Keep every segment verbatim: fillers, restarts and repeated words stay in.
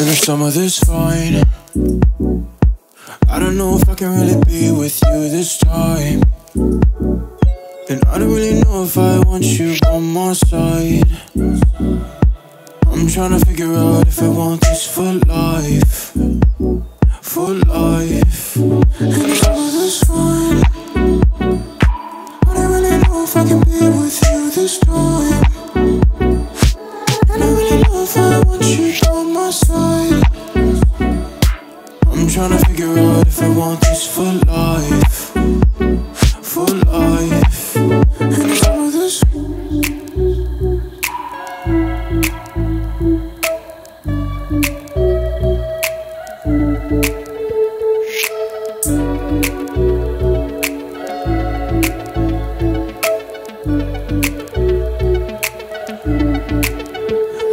There's some of this fine. I don't know if I can really be with you this time, and I don't really know if I want you on my side. I'm trying to figure out if I want this for life, for life. And some of this fine. I don't really know if I can be with you this time. I don't really know if I want you on my side. I'm trying to figure out if I want this for life, for life. And some of this.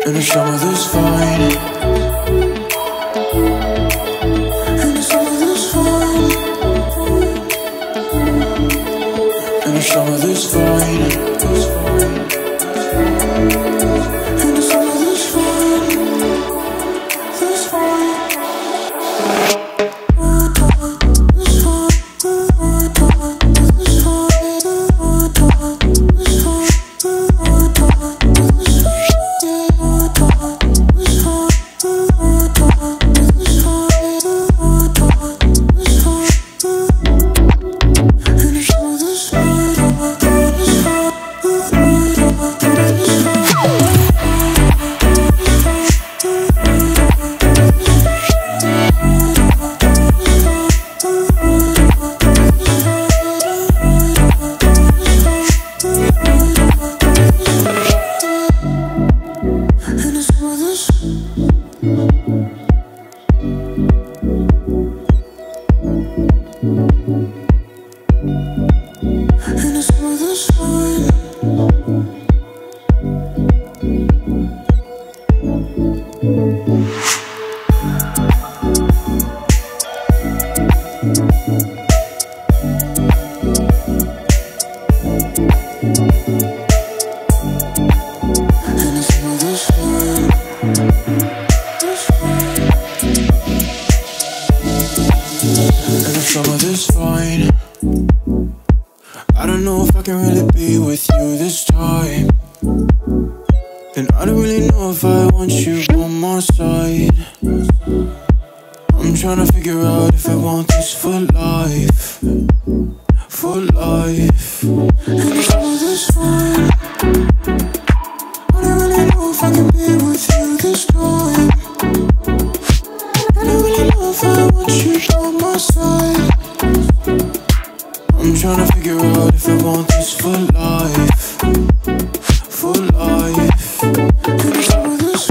And some of this fine. Some of this fine, and some of this fine, this fine, this fine, this Some of this fine. I don't know if I can really be with you this time, and I don't really know if I want you on my side. I'm trying to figure out if I want this for life, for life. And some of this fine. I don't really know if I can be with you this time. I don't really know if I want you on my side. I'm trying to figure out if I want this for life, for life. And some of this.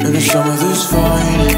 And some of this fine.